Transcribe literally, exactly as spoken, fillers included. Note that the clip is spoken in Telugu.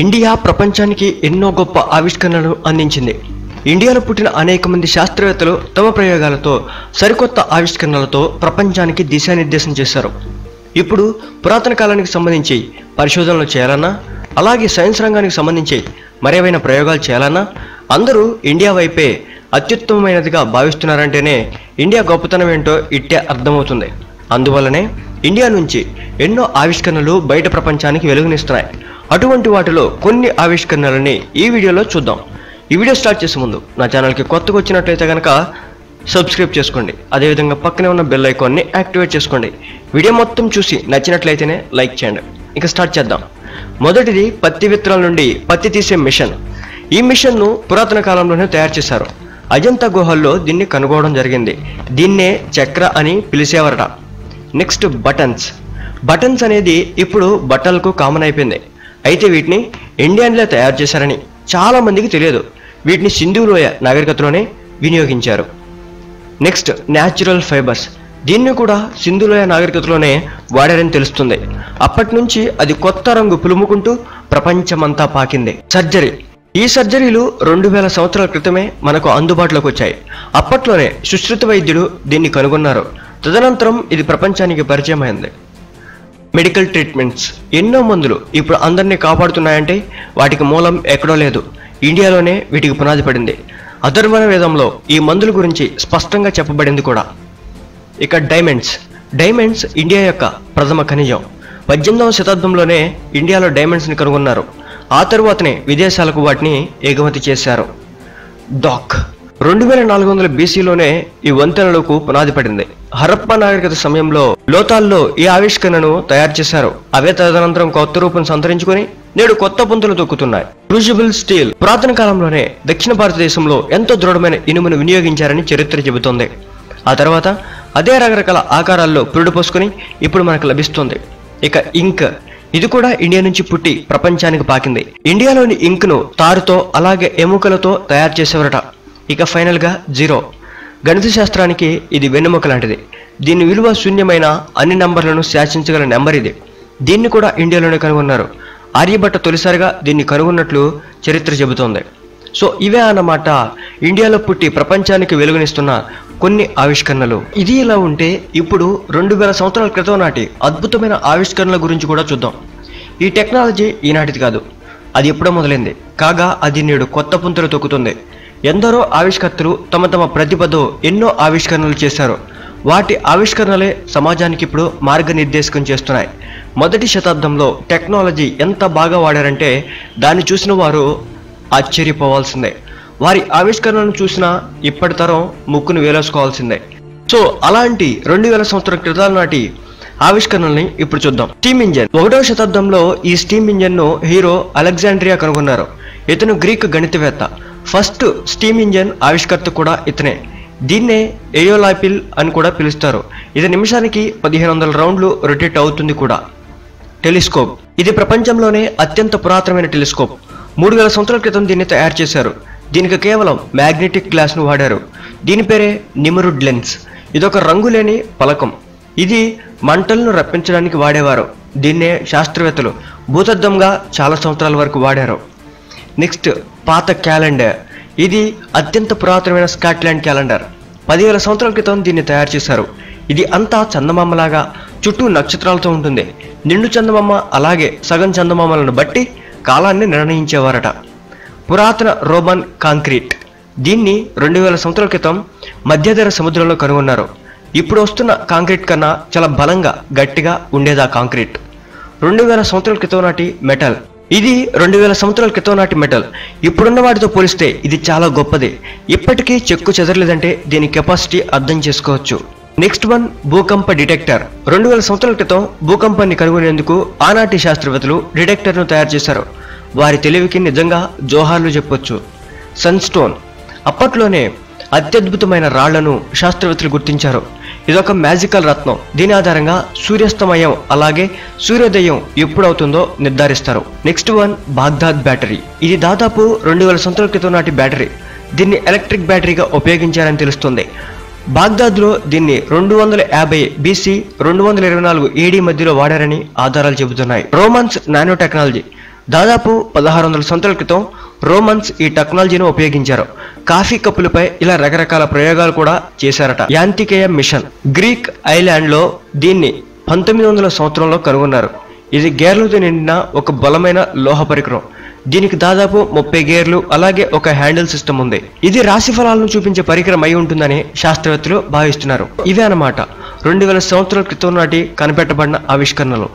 ఇండియా ప్రపంచానికి ఎన్నో గొప్ప ఆవిష్కరణలు అందించింది. ఇండియాలో పుట్టిన అనేక మంది శాస్త్రవేత్తలు తమ ప్రయోగాలతో సరికొత్త ఆవిష్కరణలతో ప్రపంచానికి దిశానిర్దేశం చేశారు. ఇప్పుడు పురాతన కాలానికి సంబంధించి పరిశోధనలు చేయాలన్నా, అలాగే సైన్స్ రంగానికి సంబంధించి మరేవైనా ప్రయోగాలు చేయాలన్నా అందరూ ఇండియా వైపే అత్యుత్తమమైనదిగా భావిస్తున్నారంటేనే ఇండియా గొప్పతనం ఏంటో ఇట్టే అర్థమవుతుంది. అందువల్లనే ఇండియా నుంచి ఎన్నో ఆవిష్కరణలు బయట ప్రపంచానికి వెలుగునిస్తున్నాయి. అటువంటి వాటిలో కొన్ని ఆవిష్కరణలని ఈ వీడియోలో చూద్దాం. ఈ వీడియో స్టార్ట్ చేసే ముందు నా ఛానల్కి కొత్తగా వచ్చినట్లయితే కనుక సబ్స్క్రైబ్ చేసుకోండి. అదేవిధంగా పక్కనే ఉన్న బెల్ ఐకాన్ని యాక్టివేట్ చేసుకోండి. వీడియో మొత్తం చూసి నచ్చినట్లయితేనే లైక్ చేయండి. ఇక స్టార్ట్ చేద్దాం. మొదటిది పత్తి విత్తనాల నుండి పత్తి తీసే మిషన్. ఈ మిషన్ను పురాతన కాలంలోనే తయారు చేశారు. అజంతా గుహల్లో దీన్ని కనుగొనడం జరిగింది. దీన్నే చక్ర అని పిలిచేవారట. Next buttons. బటన్స్ అనేది ఇప్పుడు బట్టలకు కామన్ అయిపోయింది. అయితే వీటిని ఇండియన్లే తయారు చేశారని చాలామందికి తెలియదు. వీటిని సింధులోయ నాగరికతలోనే వినియోగించారు. Next natural fibres. దీన్ని కూడా సింధులోయ నాగరికతలోనే వాడారని తెలుస్తుంది. అప్పటి నుంచి అది కొత్త రంగు పులుముకుంటూ ప్రపంచమంతా పాకింది. సర్జరీ. ఈ సర్జరీలు రెండు వేల సంవత్సరాల క్రితమే మనకు అందుబాటులోకి వచ్చాయి. అప్పట్లోనే సుశ్రుత వైద్యులు దీన్ని కనుగొన్నారు. తదనంతరం ఇది ప్రపంచానికి పరిచయం అయింది. Medical treatments. ఎన్నో మందులు ఇప్పుడు అందరినీ కాపాడుతున్నాయంటే వాటికి మూలం ఎక్కడో లేదు, ఇండియాలోనే వీటికి పునాది పడింది. అధర్వణ వేదంలో ఈ మందుల గురించి స్పష్టంగా చెప్పబడింది కూడా. ఇక డైమండ్స్. డైమండ్స్ ఇండియా యొక్క ప్రథమ ఖనిజం. పద్దెనిమిదవ శతాబ్దంలోనే ఇండియాలో డైమండ్స్ని కనుగొన్నారు. ఆ తరువాతనే విదేశాలకు వాటిని ఎగుమతి చేశారు. డాక్. రెండు వేల నాలుగు వందల బీసీలోనే ఈ వంతెనలకు పునాది పడింది. హరప్ప నాగరికత సమయంలో లోతాల్లో ఈ ఆవిష్కరణను తయారు చేశారు. అవే తదనంతరం కొత్త రూపం సంతరించుకుని నేడు కొత్త పుంతలు తొక్కుతున్నాయి. క్రూజిబుల్ స్టీల్. పురాతన కాలంలోనే దక్షిణ భారతదేశంలో ఎంతో దృఢమైన ఇనుమును వినియోగించారని చరిత్ర చెబుతోంది. ఆ తర్వాత అదే రకరకాల ఆకారాల్లో పురుడు పోసుకుని ఇప్పుడు మనకు లభిస్తుంది. ఇక ఇంక్. ఇది కూడా ఇండియా నుంచి పుట్టి ప్రపంచానికి పాకింది. ఇండియాలోని ఇంక్ ను తారుతో అలాగే ఎముకలతో తయారు చేసేవరట. ఇక ఫైనల్గా జీరో. గణిత శాస్త్రానికి ఇది వెన్నెముక లాంటిది. దీని విలువ శూన్యమైన అన్ని నంబర్లను శాసించగల నెంబర్ ఇది. దీన్ని కూడా ఇండియాలోనే కనుగొన్నారు. ఆర్యభట్ట తొలిసారిగా దీన్ని కనుగొన్నట్లు చరిత్ర చెబుతోంది. సో ఇవే అన్నమాట ఇండియాలో పుట్టి ప్రపంచానికి వెలుగునిస్తున్న కొన్ని ఆవిష్కరణలు. ఇది ఇలా ఉంటే ఇప్పుడు రెండు వేల సంవత్సరాల క్రితం నాటి అద్భుతమైన ఆవిష్కరణల గురించి కూడా చూద్దాం. ఈ టెక్నాలజీ ఈనాటిది కాదు, అది ఎప్పుడో మొదలైంది. కాగా అది నేడు కొత్త పుంతలు తొక్కుతుంది. ఎందరో ఆవిష్కర్తలు తమ తమ ప్రతిభతో ఎన్నో ఆవిష్కరణలు చేశారు. వాటి ఆవిష్కరణలే సమాజానికి ఇప్పుడు మార్గనిర్దేశకం చేస్తున్నాయి. మొదటి శతాబ్దంలో టెక్నాలజీ ఎంత బాగా వాడారంటే దాన్ని చూసిన వారు ఆశ్చర్యపోవాల్సిందే. వారి ఆవిష్కరణను చూసిన ఇప్పటి తరం ముక్కును వేలేసుకోవాల్సిందే. సో అలాంటి రెండు వేల సంవత్సరాల క్రితాల నాటి ఆవిష్కరణల్ని ఇప్పుడు చూద్దాం. Steam engine. ఒకటవ శతాబ్దంలో ఈ స్టీమ్ ఇంజన్ను హీరో అలెగ్జాండ్రియా కనుగొన్నారు. ఇతను గ్రీక్ గణితవేత్త. ఫస్ట్ స్టీమ్ ఇంజన్ ఆవిష్కర్త కూడా ఇతనే. దీన్నే ఎయోలాపిల్ అని కూడా పిలుస్తారు. ఇది నిమిషానికి పదిహేను వందల రౌండ్లు రొటేట్ అవుతుంది కూడా. టెలిస్కోప్. ఇది ప్రపంచంలోనే అత్యంత పురాతనమైన టెలిస్కోప్. మూడు వేల సంవత్సరాల క్రితం దీన్ని తయారు చేశారు. దీనికి కేవలం మ్యాగ్నెటిక్ గ్లాస్ను వాడారు. దీని పేరే నిమరుడ్ లెన్స్. ఇదొక రంగులేని పలకం. ఇది మంటలను రప్పించడానికి వాడేవారు. దీన్నే శాస్త్రవేత్తలు భూతద్దంగా చాలా సంవత్సరాల వరకు వాడారు. నెక్స్ట్ పాత క్యాలెండర్. ఇది అత్యంత పురాతనమైన స్కాట్లాండ్ క్యాలెండర్. పదివేల సంవత్సరాల క్రితం దీన్ని తయారు చేశారు. ఇది అంతా చందమామలాగా చుట్టూ నక్షత్రాలతో ఉంటుంది. నిండు చందమామ అలాగే సగం చందమామలను బట్టి కాలాన్ని నిర్ణయించేవారట. పురాతన రోమన్ కాంక్రీట్. దీన్ని రెండు వేల సంవత్సరాల క్రితం మధ్యధర సముద్రంలో కనుగొన్నారు. ఇప్పుడు వస్తున్న కాంక్రీట్ కన్నా చాలా బలంగా గట్టిగా ఉండేదా కాంక్రీట్. రెండు వేల సంవత్సరాల క్రితం నాటి మెటల్. ఇది రెండు వేల సంవత్సరాల క్రితం నాటి మెటల్. ఇప్పుడున్న వాటితో పోలిస్తే ఇది చాలా గొప్పది. ఇప్పటికీ చెక్కు చెదరలేదంటే దీని కెపాసిటీ అర్థం చేసుకోవచ్చు. నెక్స్ట్ వన్ భూకంప డిటెక్టర్. రెండు వేల సంవత్సరాల క్రితం భూకంపాన్ని కనుగొనేందుకు ఆనాటి శాస్త్రవేత్తలు డిటెక్టర్ను తయారు చేశారు. వారి తెలివికి నిజంగా జోహార్లు చెప్పొచ్చు. Sunstone. అప్పట్లోనే అత్యద్భుతమైన రాళ్లను శాస్త్రవేత్తలు గుర్తించారు. ఇదొక మ్యాజికల్ రత్నం. దీని ఆధారంగా సూర్యాస్తమయం అలాగే సూర్యోదయం ఎప్పుడవుతుందో నిర్ధారిస్తారు. Next one Baghdad battery. ఇది దాదాపు రెండు వేల సంవత్సరాల క్రితం నాటి బ్యాటరీ. దీన్ని ఎలక్ట్రిక్ బ్యాటరీగా ఉపయోగించారని తెలుస్తుంది. బాగ్దాద్లో దీన్ని రెండు వందల యాభై బీసీ రెండు వందల ఇరవై నాలుగు ఏడీ మధ్యలో వాడారని ఆధారాలు చెబుతున్నాయి. Romans nano technology. దాదాపు పదహారు వందల సంవత్సరాల క్రితం రోమన్స్ ఈ టెక్నాలజీని ఉపయోగించారు. కాఫీ కప్పులపై ఇలా రకరకాల ప్రయోగాలు కూడా చేశారట. యాంతికేయ మిషన్ గ్రీక్ ఐలాండ్లో దీన్ని పంతొమ్మిది వందల సంవత్సరంలో కనుగొన్నారు. ఇది గేర్లతో నిండిన ఒక బలమైన లోహ పరికరం. దీనికి దాదాపు ముప్పై గేర్లు అలాగే ఒక హ్యాండిల్ సిస్టమ్ ఉంది. ఇది రాశి ఫలాలను చూపించే పరికరం అయి ఉంటుందని శాస్త్రవేత్తలు భావిస్తున్నారు. ఇవే అన్నమాట రెండు వేల సంవత్సరాల క్రితం నాటి కనిపెట్టబడిన ఆవిష్కరణలు.